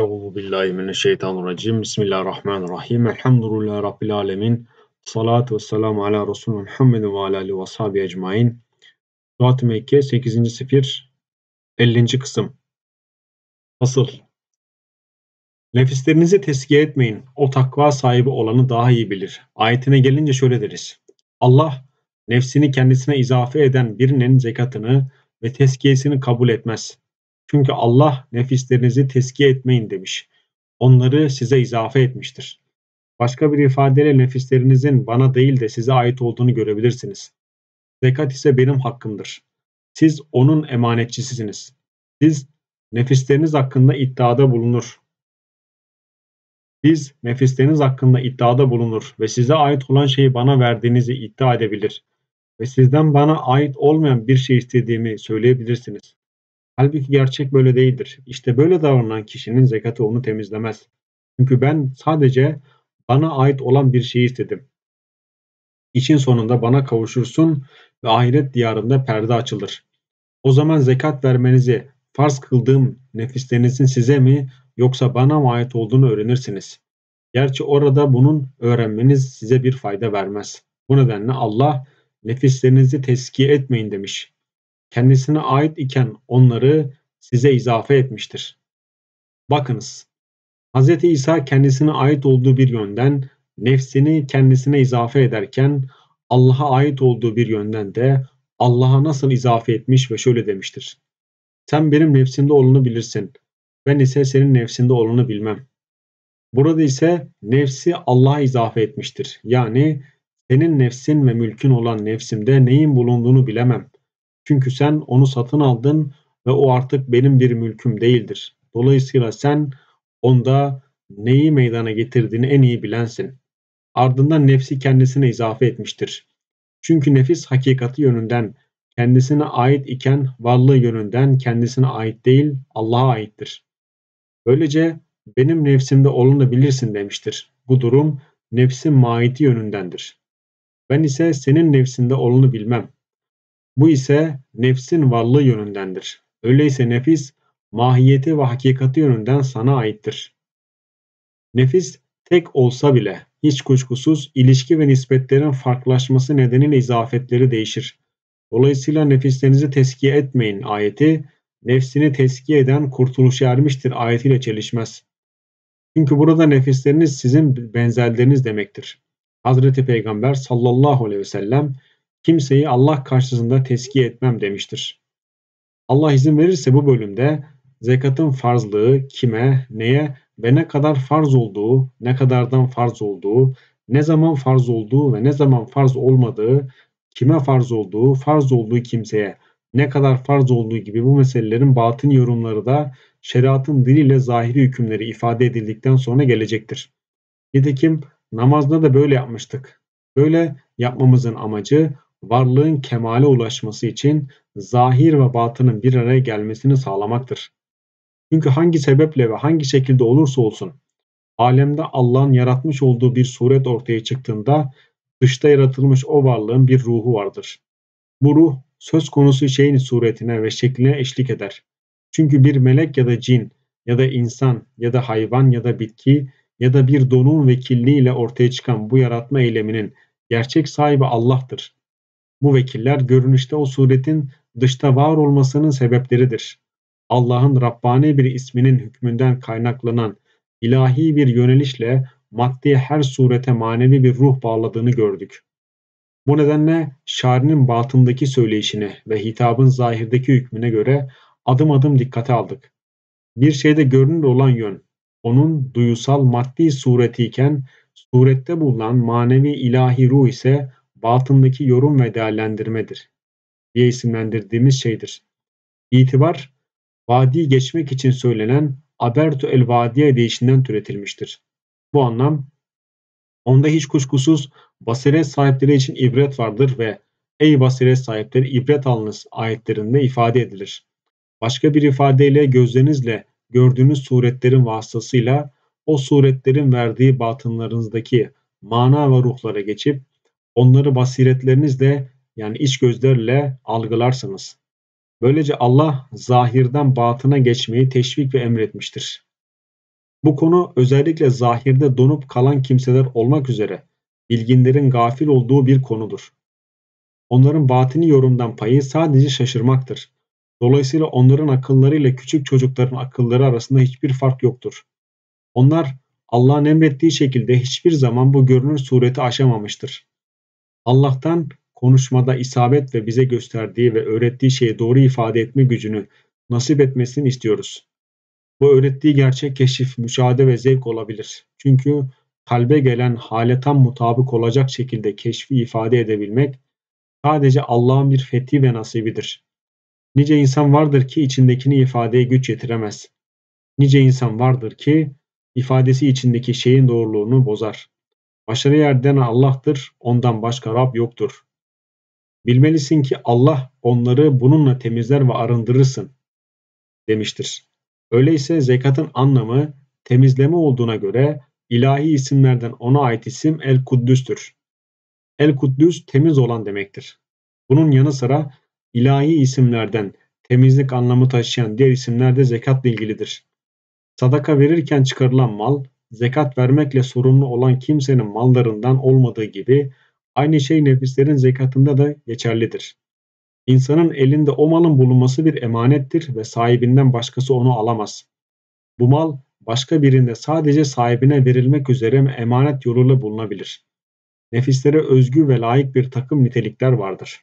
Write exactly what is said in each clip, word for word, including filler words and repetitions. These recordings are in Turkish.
Euzu billahi mineşşeytanirracim. Bismillahirrahmanirrahim. Elhamdülillahi rabbil alemin. Salatu vesselamu ala Resulü Muhammed ve ala alihi ve sahbihi ecmaîn. Fütuhât-ı Mekkiyye sekizinci sefir ellinci kısım. Nasıl? Nefislerinizi tezkiye etmeyin. O takva sahibi olanı daha iyi bilir. Ayetine gelince şöyle deriz. Allah nefsini kendisine izafe eden birinin zekatını ve tezkiyesini kabul etmez. Çünkü Allah nefislerinizi tezkiye etmeyin demiş. Onları size izafe etmiştir. Başka bir ifadeyle nefislerinizin bana değil de size ait olduğunu görebilirsiniz. Zekat ise benim hakkımdır. Siz onun emanetçisisiniz. Siz nefisleriniz hakkında iddiada bulunur. Siz nefisleriniz hakkında iddiada bulunur ve size ait olan şeyi bana verdiğinizi iddia edebilir ve sizden bana ait olmayan bir şey istediğimi söyleyebilirsiniz. Halbuki gerçek böyle değildir. İşte böyle davranan kişinin zekatı onu temizlemez. Çünkü ben sadece bana ait olan bir şeyi istedim. İşin sonunda bana kavuşursun ve ahiret diyarında perde açılır. O zaman zekat vermenizi farz kıldığım nefislerinizin size mi yoksa bana mı ait olduğunu öğrenirsiniz. Gerçi orada bunun öğrenmeniz size bir fayda vermez. Bu nedenle Allah nefislerinizi tezkiye etmeyin demiş. Kendisine ait iken onları size izafe etmiştir. Bakınız, Hz. İsa kendisine ait olduğu bir yönden nefsini kendisine izafe ederken Allah'a ait olduğu bir yönden de Allah'a nasıl izafe etmiş ve şöyle demiştir. Sen benim nefsimde olanı bilirsin, ben ise senin nefsinde olanı bilmem. Burada ise nefsi Allah'a izafe etmiştir. Yani senin nefsin ve mülkün olan nefsimde neyin bulunduğunu bilemem. Çünkü sen onu satın aldın ve o artık benim bir mülküm değildir. Dolayısıyla sen onda neyi meydana getirdiğini en iyi bilensin. Ardından nefsi kendisine izafe etmiştir. Çünkü nefis hakikati yönünden kendisine ait iken varlığı yönünden kendisine ait değil Allah'a aittir. Böylece benim nefsimde olanı bilirsin demiştir. Bu durum nefsin mahiyeti yönündendir. Ben ise senin nefsinde olanı bilmem. Bu ise nefsin varlığı yönündendir. Öyleyse nefis mahiyeti ve hakikati yönünden sana aittir. Nefis tek olsa bile hiç kuşkusuz ilişki ve nispetlerin farklılaşması nedeniyle izafetleri değişir. Dolayısıyla nefislerinizi tezkiye etmeyin ayeti nefsini tezkiye eden kurtuluşa ermiştir ayetiyle çelişmez. Çünkü burada nefisleriniz sizin benzerleriniz demektir. Hazreti Peygamber sallallahu aleyhi ve sellem kimseyi Allah karşısında tezkiye etmem demiştir. Allah izin verirse bu bölümde zekatın farzlığı kime, neye ve ne kadar farz olduğu, ne kadardan farz olduğu, ne zaman farz olduğu ve ne zaman farz olmadığı, kime farz olduğu, farz olduğu kimseye, ne kadar farz olduğu gibi bu meselelerin batın yorumları da şeriatın diliyle zahiri hükümleri ifade edildikten sonra gelecektir. Nitekim namazda da böyle yapmıştık. Böyle yapmamızın amacı varlığın kemale ulaşması için zahir ve batının bir araya gelmesini sağlamaktır. Çünkü hangi sebeple ve hangi şekilde olursa olsun, alemde Allah'ın yaratmış olduğu bir suret ortaya çıktığında dışta yaratılmış o varlığın bir ruhu vardır. Bu ruh söz konusu şeyin suretine ve şekline eşlik eder. Çünkü bir melek ya da cin ya da insan ya da hayvan ya da bitki ya da bir donun vekilliğiyle ortaya çıkan bu yaratma eyleminin gerçek sahibi Allah'tır. Bu vekiller görünüşte o suretin dışta var olmasının sebepleridir. Allah'ın Rabbani bir isminin hükmünden kaynaklanan ilahi bir yönelişle maddi her surete manevi bir ruh bağladığını gördük. Bu nedenle şairinin batındaki söyleyişine ve hitabın zahirdeki hükmüne göre adım adım dikkate aldık. Bir şeyde görünür olan yön, onun duyusal maddi sureti iken surette bulunan manevi ilahi ruh ise batındaki yorum ve değerlendirmedir diye isimlendirdiğimiz şeydir. İtibar, vadiyi geçmek için söylenen abertu el vadiye deyişinden türetilmiştir. Bu anlam, onda hiç kuşkusuz basiret sahipleri için ibret vardır ve ey basiret sahipleri ibret alınız ayetlerinde ifade edilir. Başka bir ifadeyle gözlerinizle gördüğünüz suretlerin vasıtasıyla o suretlerin verdiği batınlarınızdaki mana ve ruhlara geçip onları basiretlerinizle yani iç gözlerle algılarsınız. Böylece Allah zahirden batına geçmeyi teşvik ve emretmiştir. Bu konu özellikle zahirde donup kalan kimseler olmak üzere bilginlerin gafil olduğu bir konudur. Onların batini yorumdan payı sadece şaşırmaktır. Dolayısıyla onların akılları ile küçük çocukların akılları arasında hiçbir fark yoktur. Onlar Allah'ın emrettiği şekilde hiçbir zaman bu görünür sureti aşamamıştır. Allah'tan konuşmada isabet ve bize gösterdiği ve öğrettiği şeyi doğru ifade etme gücünü nasip etmesini istiyoruz. Bu öğrettiği gerçek keşif, müşahede ve zevk olabilir. Çünkü kalbe gelen hale tam mutabık olacak şekilde keşfi ifade edebilmek sadece Allah'ın bir fethi ve nasibidir. Nice insan vardır ki içindekini ifadeye güç yetiremez. Nice insan vardır ki ifadesi içindeki şeyin doğruluğunu bozar. Başarı yerden Allah'tır, ondan başka Rab yoktur. Bilmelisin ki Allah onları bununla temizler ve arındırırsın demiştir. Öyleyse zekatın anlamı temizleme olduğuna göre ilahi isimlerden ona ait isim El-Kuddüs'tür. El-Kuddüs temiz olan demektir. Bunun yanı sıra ilahi isimlerden temizlik anlamı taşıyan diğer isimler de zekatla ilgilidir. Sadaka verirken çıkarılan mal, zekat vermekle sorumlu olan kimsenin mallarından olmadığı gibi aynı şey nefislerin zekatında da geçerlidir. İnsanın elinde o malın bulunması bir emanettir ve sahibinden başkası onu alamaz. Bu mal başka birinde sadece sahibine verilmek üzere emanet yoluyla bulunabilir. Nefislere özgü ve layık bir takım nitelikler vardır.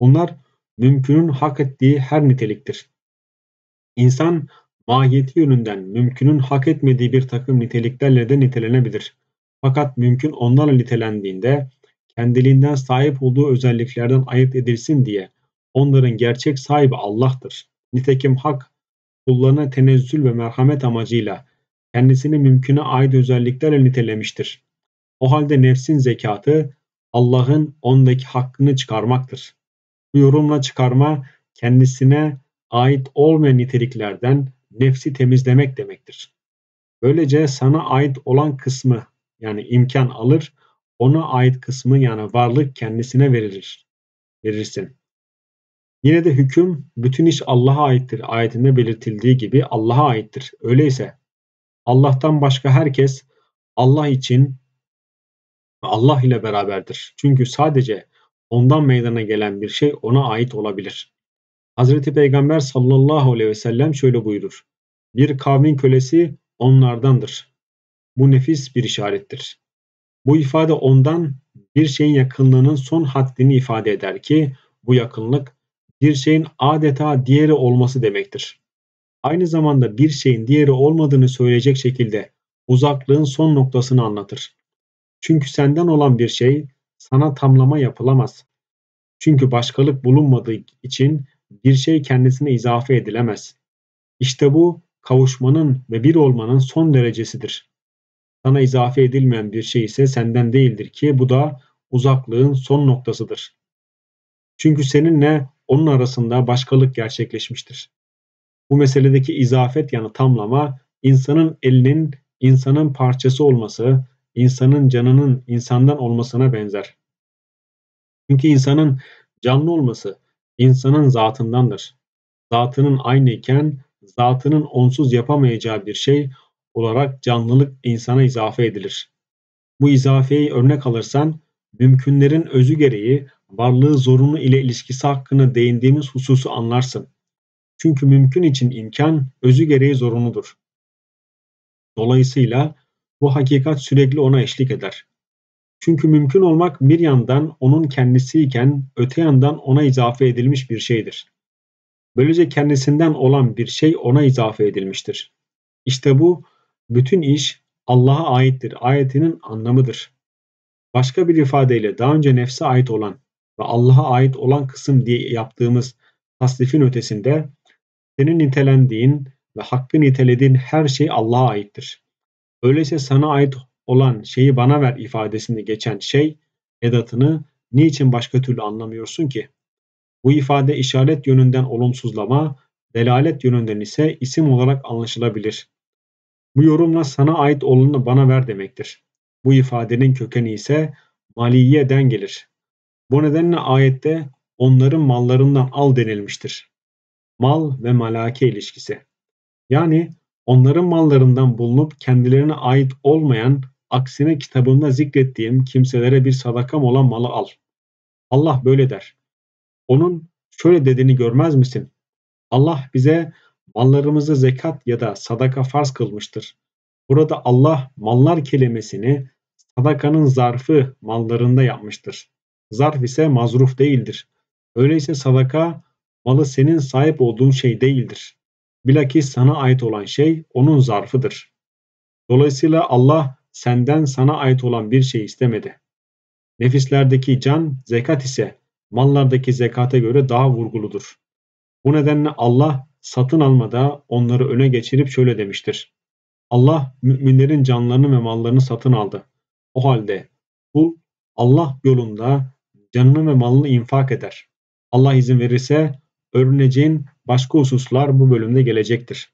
Bunlar mümkünün hak ettiği her niteliktir. İnsan mahiyeti yönünden mümkünün hak etmediği bir takım niteliklerle de nitelenebilir. Fakat mümkün onlarla nitelendiğinde kendiliğinden sahip olduğu özelliklerden ayırt edilsin diye onların gerçek sahibi Allah'tır. Nitekim hak kullarına tenezzül ve merhamet amacıyla kendisini mümküne ait özelliklerle nitelemiştir. O halde nefsin zekatı Allah'ın ondaki hakkını çıkarmaktır. Bu yorumla çıkarma kendisine ait olmayan niteliklerden nefsi temizlemek demektir. Böylece sana ait olan kısmı yani imkan alır, ona ait kısmı yani varlık kendisine verilir, verirsin. Yine de hüküm bütün iş Allah'a aittir ayetinde belirtildiği gibi Allah'a aittir. Öyleyse Allah'tan başka herkes Allah için ve Allah ile beraberdir. Çünkü sadece ondan meydana gelen bir şey ona ait olabilir. Hazreti Peygamber sallallahu aleyhi ve sellem şöyle buyurur. Bir kavmin kölesi onlardandır. Bu nefis bir işarettir. Bu ifade ondan bir şeyin yakınlığının son haddini ifade eder ki bu yakınlık bir şeyin adeta diğeri olması demektir. Aynı zamanda bir şeyin diğeri olmadığını söyleyecek şekilde uzaklığın son noktasını anlatır. Çünkü senden olan bir şey sana tamlama yapılamaz. Çünkü başkalık bulunmadığı için bir şey kendisine izafe edilemez. İşte bu kavuşmanın ve bir olmanın son derecesidir. Sana izafe edilmeyen bir şey ise senden değildir ki bu da uzaklığın son noktasıdır. Çünkü seninle onun arasında başkalık gerçekleşmiştir. Bu meseledeki izafet yani tamlama, insanın elinin insanın parçası olması, insanın canının insandan olmasına benzer. Çünkü insanın canlı olması insanın zatındandır. Zatının aynıyken zatının onsuz yapamayacağı bir şey olarak canlılık insana izafe edilir. Bu izafeyi örnek alırsan mümkünlerin özü gereği varlığı zorunlu ile ilişkisi hakkında değindiğimiz hususu anlarsın. Çünkü mümkün için imkan özü gereği zorunludur. Dolayısıyla bu hakikat sürekli ona eşlik eder. Çünkü mümkün olmak bir yandan onun kendisiyken öte yandan ona izafe edilmiş bir şeydir. Böylece kendisinden olan bir şey ona izafe edilmiştir. İşte bu bütün iş Allah'a aittir ayetinin anlamıdır. Başka bir ifadeyle daha önce nefse ait olan ve Allah'a ait olan kısım diye yaptığımız tasnifin ötesinde senin nitelendiğin ve hakkı nitelediğin her şey Allah'a aittir. Öyleyse sana ait olan şeyi bana ver ifadesinde geçen şey edatını niçin başka türlü anlamıyorsun ki? Bu ifade işaret yönünden olumsuzlama, delalet yönünden ise isim olarak anlaşılabilir. Bu yorumla sana ait olanı bana ver demektir. Bu ifadenin kökeni ise maliyeden gelir. Bu nedenle ayette onların mallarından al denilmiştir. Mal ve malake ilişkisi. Yani onların mallarından bulunup kendilerine ait olmayan, aksine kitabımda zikrettiğim kimselere bir sadakam olan malı al. Allah böyle der. Onun şöyle dediğini görmez misin? Allah bize mallarımızı zekat ya da sadaka farz kılmıştır. Burada Allah mallar kelimesini sadakanın zarfı mallarında yapmıştır. Zarf ise mazruf değildir. Öyleyse sadaka malı senin sahip olduğun şey değildir. Bilakis sana ait olan şey onun zarfıdır. Dolayısıyla Allah senden sana ait olan bir şey istemedi. Nefislerdeki can, zekat ise mallardaki zekata göre daha vurguludur. Bu nedenle Allah satın almada onları öne geçirip şöyle demiştir. Allah müminlerin canlarını ve mallarını satın aldı. O halde kul Allah yolunda canını ve malını infak eder. Allah izin verirse örneceğin başka hususlar bu bölümde gelecektir.